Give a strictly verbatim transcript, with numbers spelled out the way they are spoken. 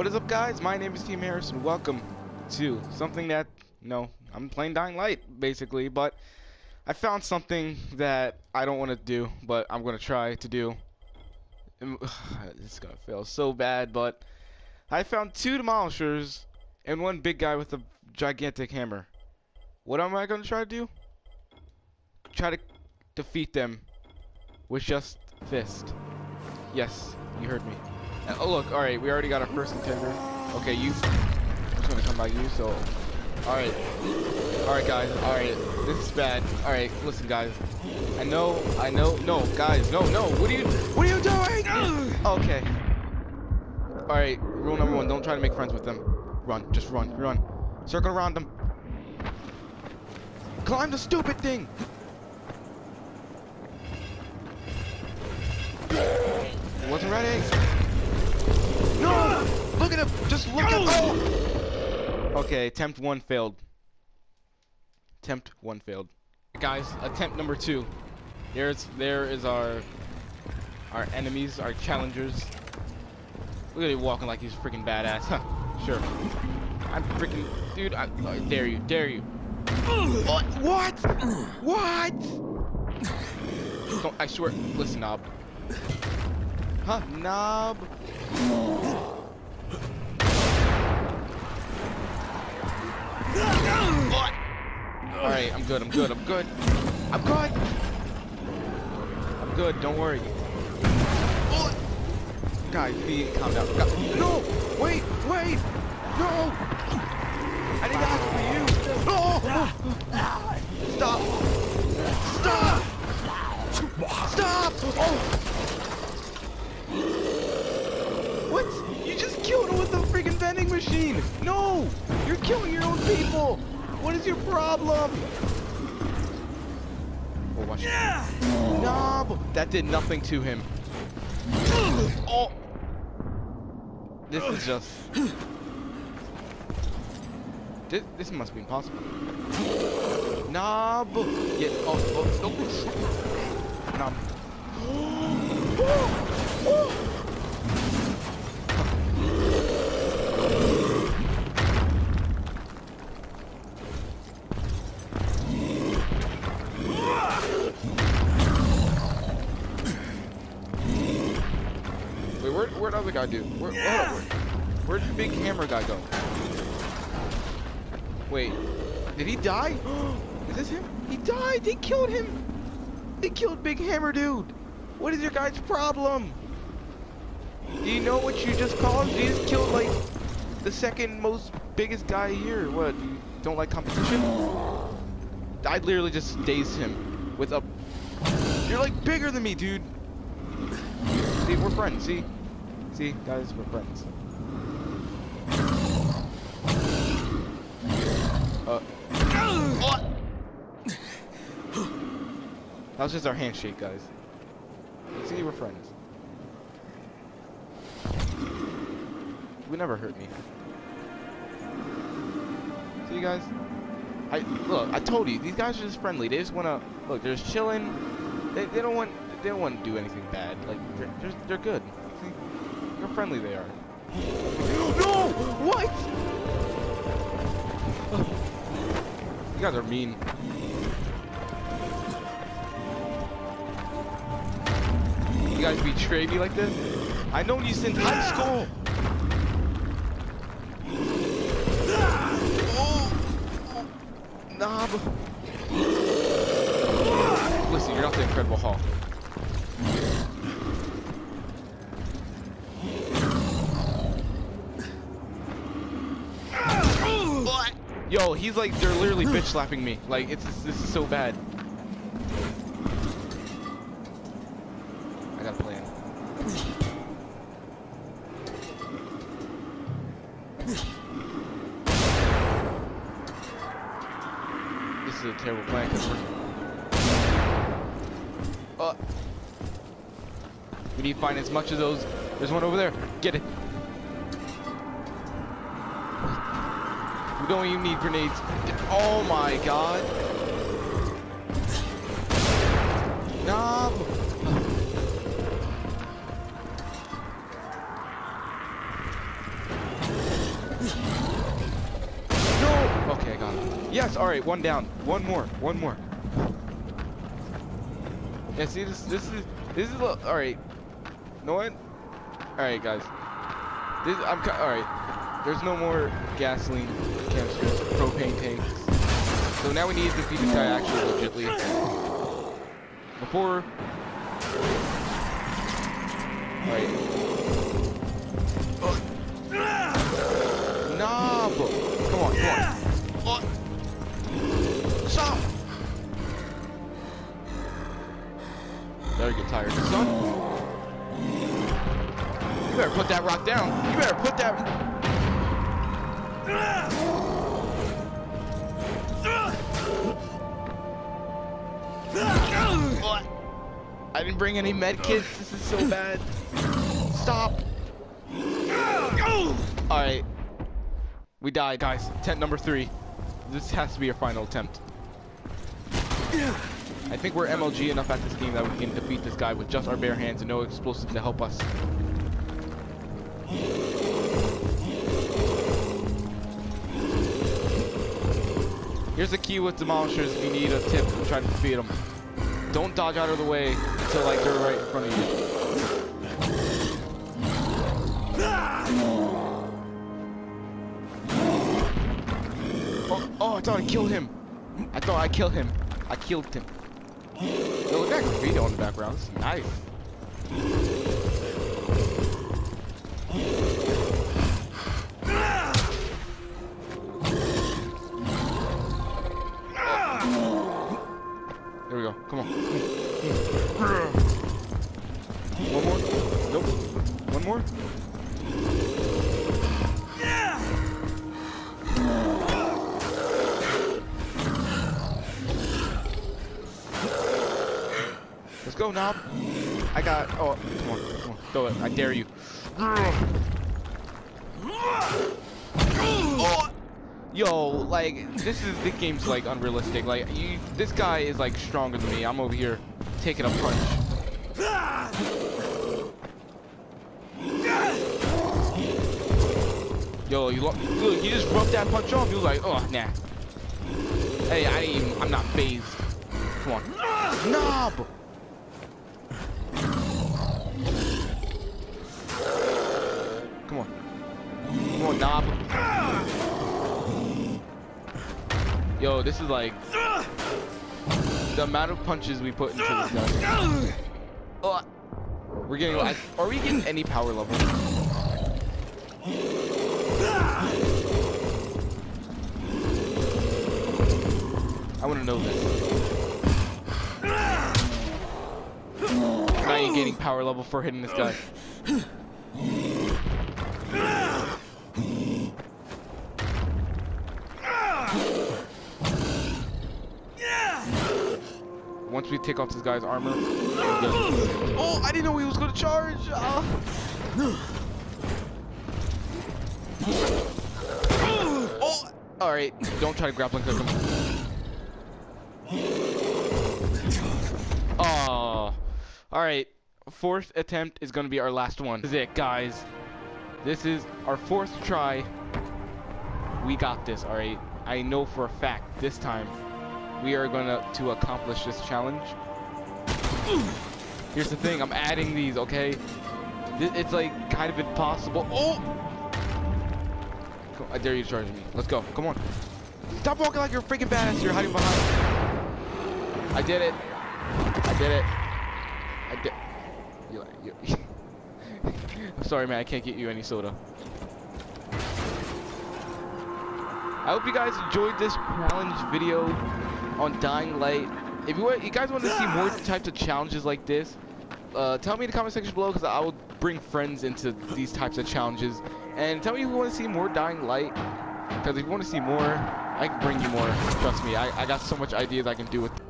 What is up, guys? My name is Team Harris, and welcome to something that, no, I'm playing Dying Light, basically, but I found something that I don't want to do, but I'm going to try to do. It's going to fail so bad, but I found two Demolishers and one big guy with a gigantic hammer. What am I going to try to do? Try to defeat them with just fist. Yes, you heard me. Oh, look, alright, we already got our first contender. Okay, you. I'm just gonna come by you, so. Alright. Alright, guys. Alright. This is bad. Alright, listen, guys. I know, I know. No, guys. No, no. What are you. What are you doing? Okay. Alright, rule number one, don't try to make friends with them. Run. Just run. Run. Circle around them. Climb the stupid thing! Wasn't ready. No! Look at him! Just look at him! Oh! Okay, attempt one failed. Attempt one failed. Guys, attempt number two. There's there is our our enemies, our challengers. Look at him walking like he's freaking badass. Huh. Sure. I'm freaking dude, I, I dare you, dare you. What? What? What? Don't, I swear, listen up. Huh, knob. Alright, I'm good, I'm good, I'm good. I'm good. I'm good, don't worry. Guys, please calm down. No! Wait, wait! No! I didn't ask for you! No! Stop! Stop! Stop! Oh! What? You just killed him with a freaking vending machine! No! You're killing your own people! What is your problem? Oh, watch yeah. No! That did nothing to him. Oh! This is just... This, this must be impossible. Knob! Yeah, oh, oh, oh. Knob. Oh. Wait, where, where'd the other guy do? Where, yeah. where, where'd the big hammer guy go? Wait, did he die? Is this him? He died! They killed him! They killed Big Hammer Dude! What is your guy's problem? Do you know what you just caused? You just killed, like, the second most biggest guy here. What, you don't like competition? I literally just dazed him with a... You're, like, bigger than me, dude. See, we're friends, see? See, guys, we're friends. Uh. That was just our handshake, guys. See, we're friends. We never hurt me. See, you guys? I look. I told you these guys are just friendly. They just wanna look. They're just chilling. They, they don't want. They don't want to do anything bad. Like they're they're, they're good. See, how friendly they are. No! What? You guys are mean. You guys betray me like this? I've known you since high school! Oh. Knob! Listen, you're not the Incredible Hulk. What? Yo, he's like, they're literally bitch slapping me. Like, it's this is so bad. I got a plan. This is a terrible plan because we're... Uh, we need to find as much of those. There's one over there. Get it. We don't even need grenades. Oh my god. No. Yes, all right, one down. One more, one more. Yeah, see, this this is, this is, all right. You know what? All right, guys. This, I'm, all right. There's no more gasoline canisters, propane tanks. So now we need to defeat this guy actually legitly. Before. All right. Nah, bro. Come on, come on. What? Stop! Better get tired, son. You better put that rock down. You better put that. What? I didn't bring any med kits. This is so bad. Stop. All right. We die, guys. Attempt number three. This has to be our final attempt. I think we're M L G enough at this game that we can defeat this guy with just our bare hands and no explosives to help us. Here's the key with Demolishers if you need a tip to try to defeat them. Don't dodge out of the way until like they're right in front of you. Oh, oh, I thought I killed him. I thought I killed him. I killed him. Yo, look at that graffito in the background. This is nice. There we go. Come on. One more. Nope. One more. Go, Knob. I got. Oh, come on, come on. Go it. I dare you. Oh. Yo, like this is this game's like unrealistic. Like you, this guy is like stronger than me. I'm over here taking a punch. Yo, you look. You just rubbed that punch off. You was like, oh nah. Hey, I ain't even. I'm not phased. Come on, Knob. Come on. Come on, Knob. Yo, this is like the amount of punches we put into this guy. Oh, we're getting like, are we getting any power level? I wanna know this. I ain't getting power level for hitting this guy. Once we take off this guy's armor, oh, I didn't know he was gonna charge. Uh. Oh, all right. Don't try to grappling hook him. Oh, all right. Fourth attempt is gonna be our last one. This is it, guys. This is our fourth try. We got this, all right. I know for a fact this time we are gonna to accomplish this challenge. Here's the thing, I'm adding these, okay? It's like kind of impossible. Oh! I dare you to charge me. Let's go. Come on. Stop walking like you're freaking badass. You're hiding behind. I did it. I did it. I did. You're like, you're I'm sorry, man. I can't get you any soda. I hope you guys enjoyed this challenge video on Dying Light. If you, you guys want to see more types of challenges like this, uh, tell me in the comment section below because I will bring friends into these types of challenges. And tell me if you want to see more Dying Light because if you want to see more, I can bring you more. Trust me, I, I got so much ideas I can do with.